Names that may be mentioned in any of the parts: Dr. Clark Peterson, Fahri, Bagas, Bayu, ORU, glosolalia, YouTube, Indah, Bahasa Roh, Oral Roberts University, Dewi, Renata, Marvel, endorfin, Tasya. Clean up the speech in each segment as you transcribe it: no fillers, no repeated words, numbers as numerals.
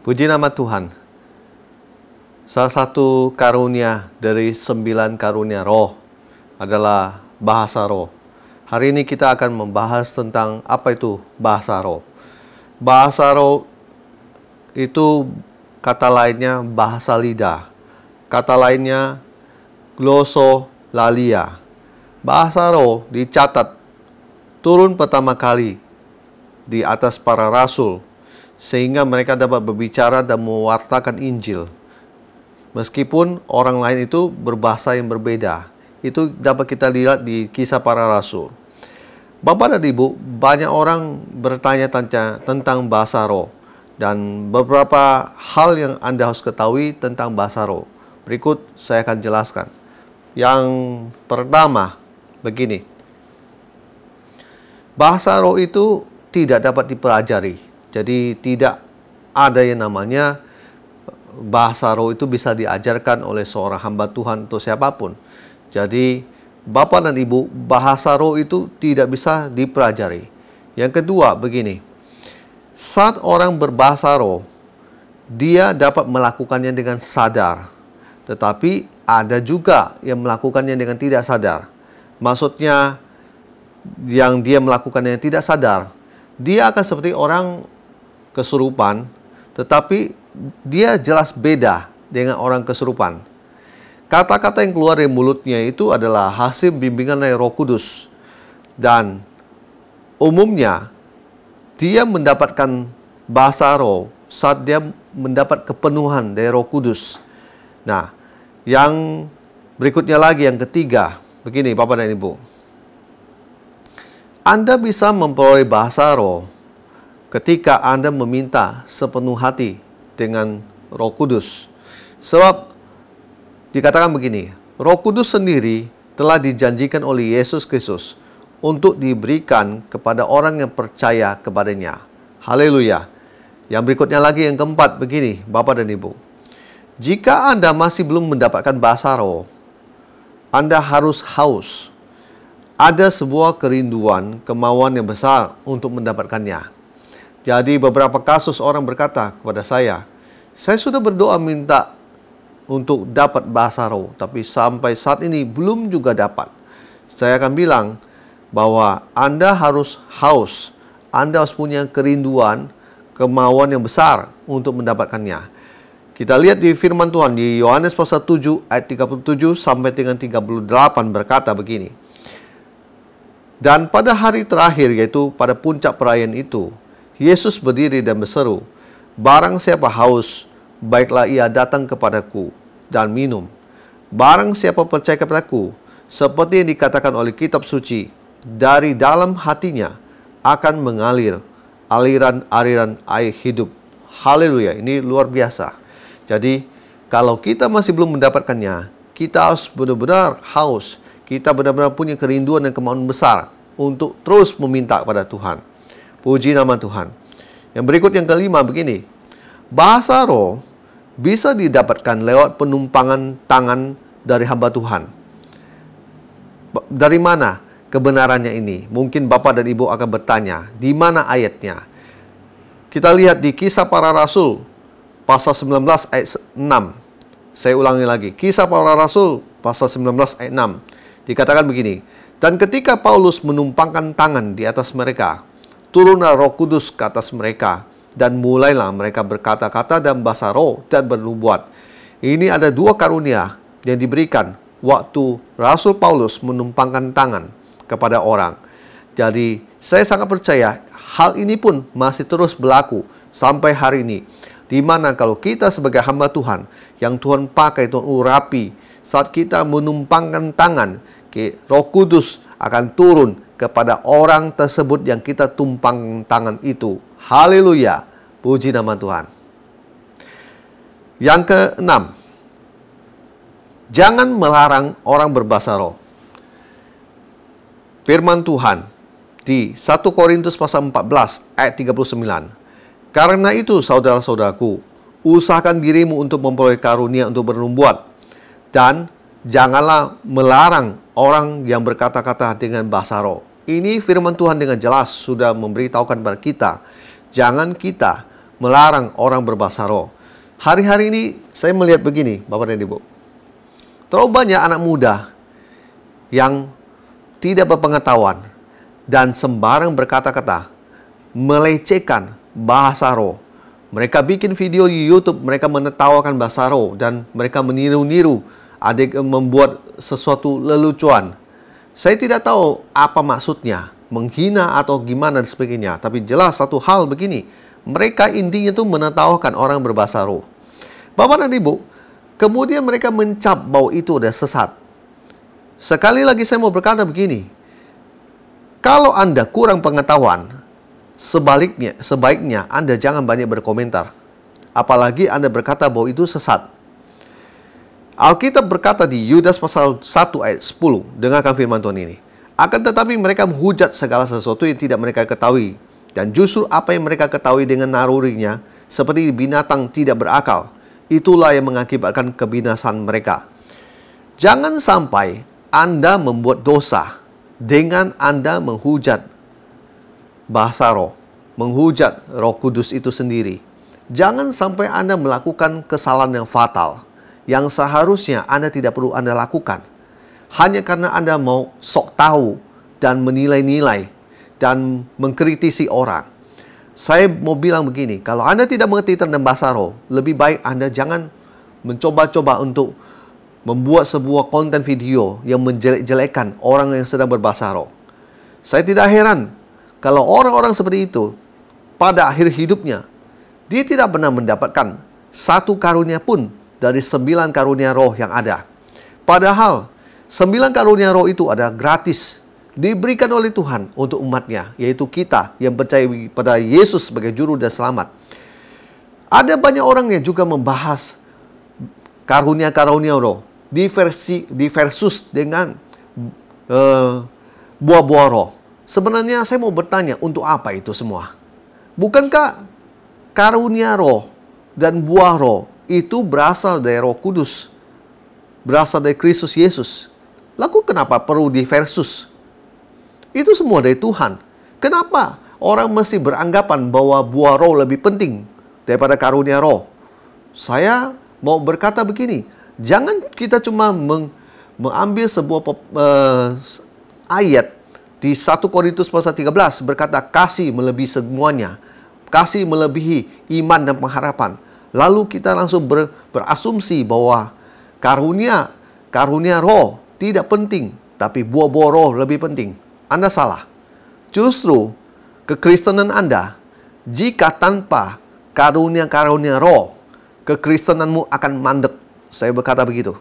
Puji nama Tuhan. Salah satu karunia dari 9 karunia roh adalah bahasa roh. Hari ini kita akan membahas tentang apa itu bahasa roh. Bahasa roh itu kata lainnya bahasa lidah. Kata lainnya glosolalia. Bahasa roh dicatat turun pertama kali di atas para rasul, sehingga mereka dapat berbicara dan mewartakan Injil. Meskipun orang lain itu berbahasa yang berbeda. Itu dapat kita lihat di kisah para rasul. Bapak dan Ibu, banyak orang bertanya-tanya tentang bahasa roh. Dan beberapa hal yang Anda harus ketahui tentang bahasa roh. Berikut saya akan jelaskan. Yang pertama, begini. Bahasa roh itu tidak dapat dipelajari. Jadi tidak ada yang namanya bahasa roh itu bisa diajarkan oleh seorang hamba Tuhan atau siapapun. Jadi Bapak dan Ibu, bahasa roh itu tidak bisa dipelajari. Yang kedua begini, saat orang berbahasa roh, dia dapat melakukannya dengan sadar. Tetapi ada juga yang melakukannya dengan tidak sadar. Maksudnya yang dia melakukannya tidak sadar, dia akan seperti orang kesurupan, tetapi dia jelas beda dengan orang kesurupan. Kata-kata yang keluar dari mulutnya itu adalah hasil bimbingan dari Roh Kudus. Dan umumnya, dia mendapatkan bahasa roh saat dia mendapat kepenuhan dari Roh Kudus. Nah, yang berikutnya lagi, yang ketiga. Begini, Bapak dan Ibu. Anda bisa memperoleh bahasa roh ketika Anda meminta sepenuh hati dengan Roh Kudus. Sebab dikatakan begini, Roh Kudus sendiri telah dijanjikan oleh Yesus Kristus untuk diberikan kepada orang yang percaya kepadanya. Haleluya. Yang berikutnya lagi, yang keempat, begini, Bapak dan Ibu. Jika Anda masih belum mendapatkan bahasa roh, Anda harus haus. Ada sebuah kerinduan, kemauan yang besar untuk mendapatkannya. Jadi beberapa kasus orang berkata kepada saya sudah berdoa minta untuk dapat bahasa roh, tapi sampai saat ini belum juga dapat. Saya akan bilang bahwa Anda harus haus, Anda harus punya kerinduan, kemauan yang besar untuk mendapatkannya. Kita lihat di firman Tuhan, di Yohanes pasal 7 ayat 37 sampai dengan 38 berkata begini. Dan pada hari terakhir, yaitu pada puncak perayaan itu, Yesus berdiri dan berseru, "Barang siapa haus, baiklah ia datang kepadaku dan minum. Barang siapa percaya kepadaku, seperti yang dikatakan oleh kitab suci, dari dalam hatinya akan mengalir aliran-aliran air hidup." Haleluya, ini luar biasa. Jadi, kalau kita masih belum mendapatkannya, kita harus benar-benar haus. Kita benar-benar punya kerinduan dan kemauan besar untuk terus meminta kepada Tuhan. Puji nama Tuhan. Yang berikut, yang kelima, begini. Bahasa roh bisa didapatkan lewat penumpangan tangan dari hamba Tuhan. Dari mana kebenarannya ini? Mungkin Bapak dan Ibu akan bertanya, di mana ayatnya? Kita lihat di Kisah Para Rasul pasal 19 ayat 6. Saya ulangi lagi, Kisah Para Rasul pasal 19 ayat 6. Dikatakan begini, dan ketika Paulus menumpangkan tangan di atas mereka, turunlah Roh Kudus ke atas mereka, dan mulailah mereka berkata-kata dan bahasa roh dan bernubuat. Ini ada dua karunia yang diberikan waktu Rasul Paulus menumpangkan tangan kepada orang. Jadi saya sangat percaya hal ini pun masih terus berlaku sampai hari ini. Dimana kalau kita sebagai hamba Tuhan yang Tuhan pakai, Tuhan urapi, saat kita menumpangkan tangan, Roh Kudus akan turun kepada orang tersebut yang kita tumpang tangan itu. Haleluya. Puji nama Tuhan. Yang keenam, jangan melarang orang berbahasa roh. Firman Tuhan di 1 Korintus pasal 14 ayat 39. Karena itu saudara-saudaraku, usahakan dirimu untuk memperoleh karunia untuk bernubuat, dan janganlah melarang orang yang berkata-kata dengan bahasa roh. Ini firman Tuhan dengan jelas sudah memberitahukan kepada kita. Jangan kita melarang orang berbahasa roh. Hari-hari ini saya melihat begini, Bapak dan Ibu. Terlalu banyak anak muda yang tidak berpengetahuan dan sembarang berkata-kata, melecehkan bahasa roh. Mereka bikin video di YouTube, mereka menertawakan bahasa roh, dan mereka meniru-niru, membuat sesuatu lelucon. Saya tidak tahu apa maksudnya, menghina atau gimana dan sebagainya. Tapi jelas satu hal begini, mereka intinya itu menertawakan orang berbahasa roh. Bapak dan Ibu, kemudian mereka mencap bahwa itu udah sesat. Sekali lagi saya mau berkata begini, kalau Anda kurang pengetahuan, sebaiknya Anda jangan banyak berkomentar. Apalagi Anda berkata bahwa itu sesat. Alkitab berkata di Yudas pasal 1 ayat 10, dengarkan firman Tuhan ini. Akan tetapi mereka menghujat segala sesuatu yang tidak mereka ketahui. Dan justru apa yang mereka ketahui dengan nalurinya, seperti binatang tidak berakal, itulah yang mengakibatkan kebinasan mereka. Jangan sampai Anda membuat dosa dengan Anda menghujat bahasa roh, menghujat Roh Kudus itu sendiri. Jangan sampai Anda melakukan kesalahan yang fatal, yang seharusnya Anda tidak perlu Anda lakukan, hanya karena Anda mau sok tahu dan menilai-nilai dan mengkritisi orang. Saya mau bilang begini, kalau Anda tidak mengerti tentang bahasa roh, lebih baik Anda jangan mencoba-coba untuk membuat sebuah konten video yang menjelek-jelekan orang yang sedang berbahasa roh. Saya tidak heran kalau orang-orang seperti itu, pada akhir hidupnya, dia tidak pernah mendapatkan satu karunia pun dari 9 karunia roh yang ada. Padahal, 9 karunia roh itu ada gratis, diberikan oleh Tuhan untuk umatnya, yaitu kita yang percaya pada Yesus sebagai juru dan selamat. Ada banyak orang yang juga membahas karunia-karunia roh, diversus dengan buah-buah roh. Sebenarnya saya mau bertanya, untuk apa itu semua? Bukankah karunia roh dan buah roh itu berasal dari Roh Kudus, berasal dari Kristus Yesus? Lalu kenapa perlu diversus? Itu semua dari Tuhan. Kenapa orang mesti beranggapan bahwa buah roh lebih penting daripada karunia roh? Saya mau berkata begini, jangan kita cuma mengambil sebuah ayat. Di 1 Korintus pasal 13 berkata, kasih melebihi semuanya. Kasih melebihi iman dan pengharapan. Lalu kita langsung berasumsi bahwa karunia roh tidak penting, tapi buah-buah roh lebih penting. Anda salah. Justru kekristenan Anda, jika tanpa karunia-karunia roh, kekristenanmu akan mandek. Saya berkata begitu.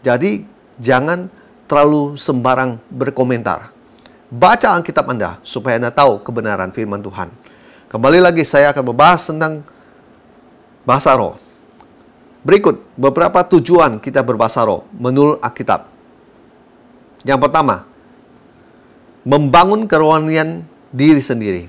Jadi jangan terlalu sembarang berkomentar. Baca Alkitab Anda supaya Anda tahu kebenaran firman Tuhan. Kembali lagi saya akan membahas tentang bahasa roh. Berikut beberapa tujuan kita berbahasa roh menurut Alkitab. Yang pertama, membangun kerohanian diri sendiri.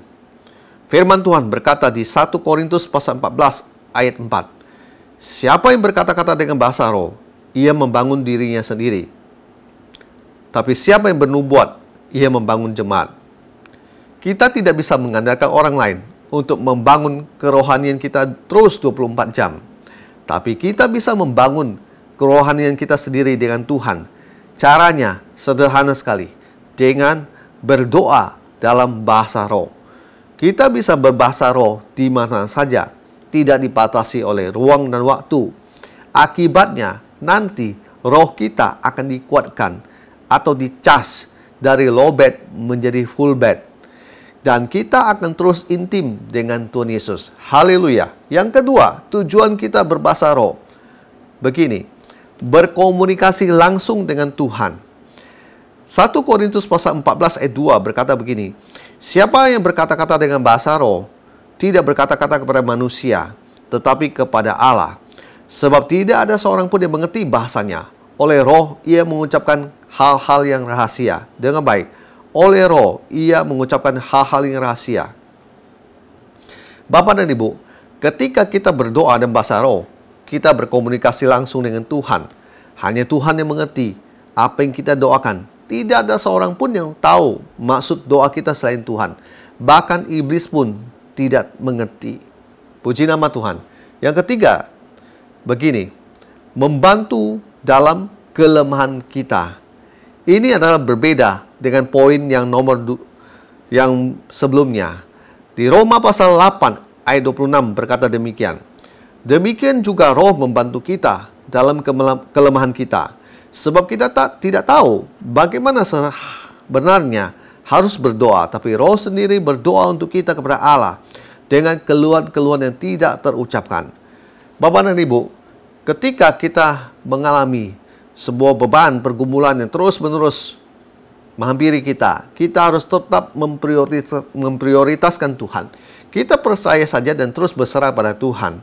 Firman Tuhan berkata di 1 Korintus pasal 14 ayat 4. Siapa yang berkata-kata dengan bahasa roh, ia membangun dirinya sendiri. Tapi siapa yang bernubuat, ia membangun jemaat. Kita tidak bisa mengandalkan orang lain untuk membangun kerohanian kita terus 24 jam. Tapi kita bisa membangun kerohanian kita sendiri dengan Tuhan. Caranya sederhana sekali, dengan berdoa dalam bahasa roh. Kita bisa berbahasa roh di mana saja, tidak dibatasi oleh ruang dan waktu. Akibatnya nanti roh kita akan dikuatkan atau dicas dari low bed menjadi full bed. Dan kita akan terus intim dengan Tuhan Yesus. Haleluya. Yang kedua, tujuan kita berbahasa roh. Begini, berkomunikasi langsung dengan Tuhan. 1 Korintus pasal 14 ayat 2 berkata begini, siapa yang berkata-kata dengan bahasa roh, tidak berkata-kata kepada manusia, tetapi kepada Allah. Sebab tidak ada seorang pun yang mengerti bahasanya. Oleh roh, ia mengucapkan hal-hal yang rahasia. Dengan baik, oleh roh, ia mengucapkan hal-hal yang rahasia. Bapak dan Ibu, ketika kita berdoa dan bahasa roh, kita berkomunikasi langsung dengan Tuhan. Hanya Tuhan yang mengerti apa yang kita doakan. Tidak ada seorang pun yang tahu maksud doa kita selain Tuhan. Bahkan iblis pun tidak mengerti. Puji nama Tuhan. Yang ketiga, begini, membantu dalam kelemahan kita. Ini adalah berbeda dengan poin yang yang sebelumnya. Di Roma pasal 8 ayat 26 berkata demikian. Demikian juga Roh membantu kita dalam kelemahan kita. Sebab kita tidak tahu bagaimana sebenarnya harus berdoa, tapi Roh sendiri berdoa untuk kita kepada Allah dengan keluhan-keluhan yang tidak terucapkan. Bapak dan Ibu, ketika kita mengalami sebuah beban pergumulan yang terus-menerus menghampiri kita, kita harus tetap memprioritaskan Tuhan. Kita percaya saja dan terus berserah pada Tuhan.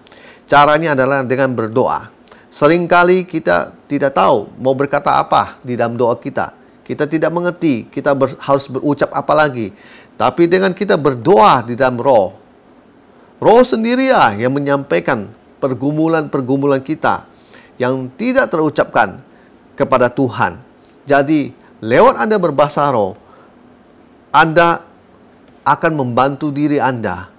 Caranya adalah dengan berdoa. Seringkali kita tidak tahu mau berkata apa di dalam doa kita. Kita tidak mengerti, kita harus berucap apa lagi. Tapi dengan kita berdoa di dalam Roh, Roh sendirilah yang menyampaikan pergumulan-pergumulan kita yang tidak terucapkan kepada Tuhan. Jadi, lewat Anda berbahasa Roh, Anda akan membantu diri Anda.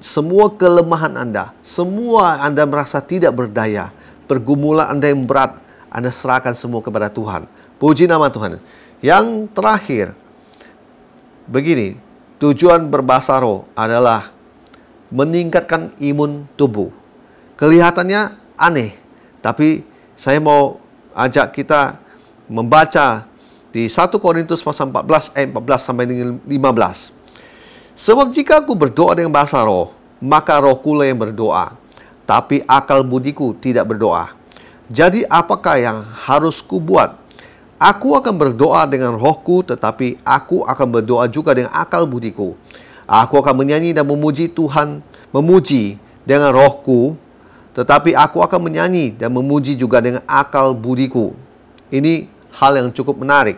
Semua kelemahan Anda, semua Anda merasa tidak berdaya, pergumulan Anda yang berat, Anda serahkan semua kepada Tuhan. Puji nama Tuhan. Yang terakhir, begini, tujuan berbahasa Roh adalah meningkatkan imun tubuh. Kelihatannya aneh, tapi saya mau ajak kita membaca di 1 Korintus pasal 14 ayat 14 sampai 15. Sebab jika aku berdoa dengan bahasa Roh, maka rohkulah yang berdoa, tapi akal budiku tidak berdoa. Jadi apakah yang harus kubuat? Aku akan berdoa dengan rohku, tetapi aku akan berdoa juga dengan akal budiku. Aku akan menyanyi dan memuji Tuhan, memuji dengan rohku, tetapi aku akan menyanyi dan memuji juga dengan akal budiku. Ini hal yang cukup menarik.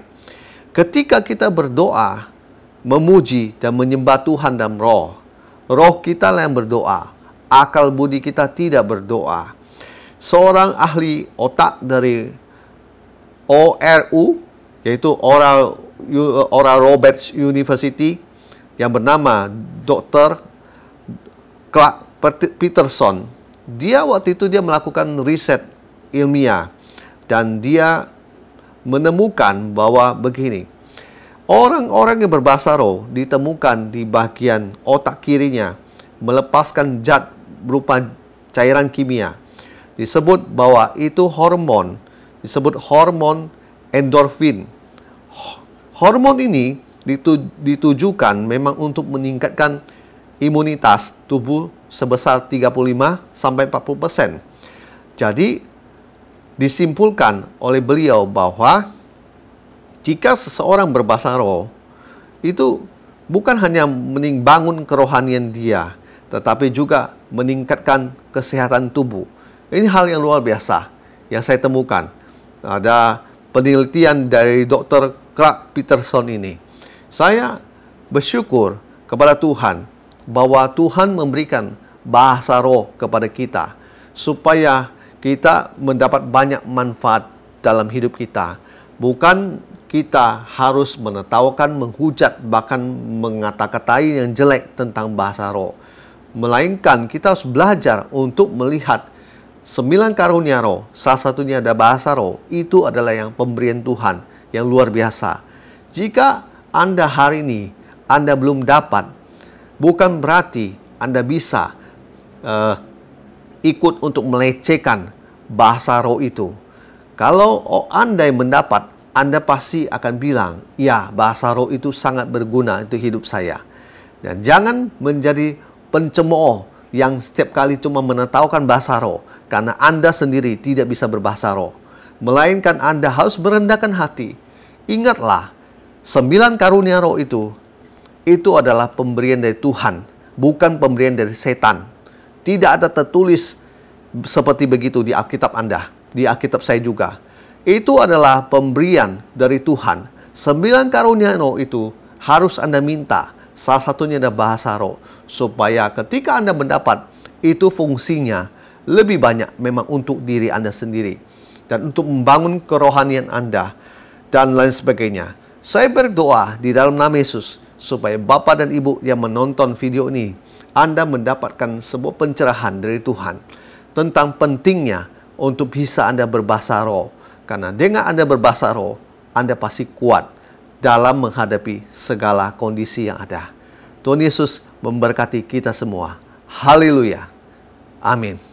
Ketika kita berdoa, memuji dan menyembah Tuhan dalam Roh, roh kita yang berdoa. Akal budi kita tidak berdoa. Seorang ahli otak dari ORU, yaitu Oral Roberts University, yang bernama Dr. Clark Peterson. Dia waktu itu melakukan riset ilmiah. Dan dia menemukan bahwa begini. Orang-orang yang berbahasa roh ditemukan di bagian otak kirinya melepaskan zat berupa cairan kimia. Disebut bahwa itu hormon, disebut hormon endorfin. Hormon ini ditujukan memang untuk meningkatkan imunitas tubuh sebesar 35-40%. Jadi disimpulkan oleh beliau bahwa jika seseorang berbahasa roh, itu bukan hanya membangun kerohanian dia, tetapi juga meningkatkan kesehatan tubuh. Ini hal yang luar biasa yang saya temukan. Ada penelitian dari Dr. Clark Peterson ini. Saya bersyukur kepada Tuhan bahwa Tuhan memberikan bahasa roh kepada kita supaya kita mendapat banyak manfaat dalam hidup kita. Bukan kita harus menertawakan, menghujat, bahkan mengata-katai yang jelek tentang bahasa roh. Melainkan kita harus belajar untuk melihat 9 karunia roh, salah satunya ada bahasa roh. Itu adalah yang pemberian Tuhan yang luar biasa. Jika Anda hari ini Anda belum dapat, bukan berarti Anda bisa ikut untuk melecehkan bahasa roh itu. Kalau Anda yang mendapat, Anda pasti akan bilang, ya, bahasa roh itu sangat berguna untuk hidup saya. Dan jangan menjadi pencemooh yang setiap kali cuma menertawakan bahasa roh, karena Anda sendiri tidak bisa berbahasa roh. Melainkan Anda harus merendahkan hati. Ingatlah, 9 karunia roh itu adalah pemberian dari Tuhan, bukan pemberian dari setan. Tidak ada tertulis seperti begitu di Alkitab Anda, di Alkitab saya juga. Itu adalah pemberian dari Tuhan. 9 karunia roh itu harus Anda minta. Salah satunya ada bahasa roh. Supaya ketika Anda mendapat, itu fungsinya lebih banyak memang untuk diri Anda sendiri. Dan untuk membangun kerohanian Anda dan lain sebagainya. Saya berdoa di dalam nama Yesus supaya Bapak dan Ibu yang menonton video ini Anda mendapatkan sebuah pencerahan dari Tuhan tentang pentingnya untuk bisa Anda berbahasa roh. Karena dengan Anda berbahasa roh, Anda pasti kuat dalam menghadapi segala kondisi yang ada. Tuhan Yesus memberkati kita semua. Haleluya. Amin.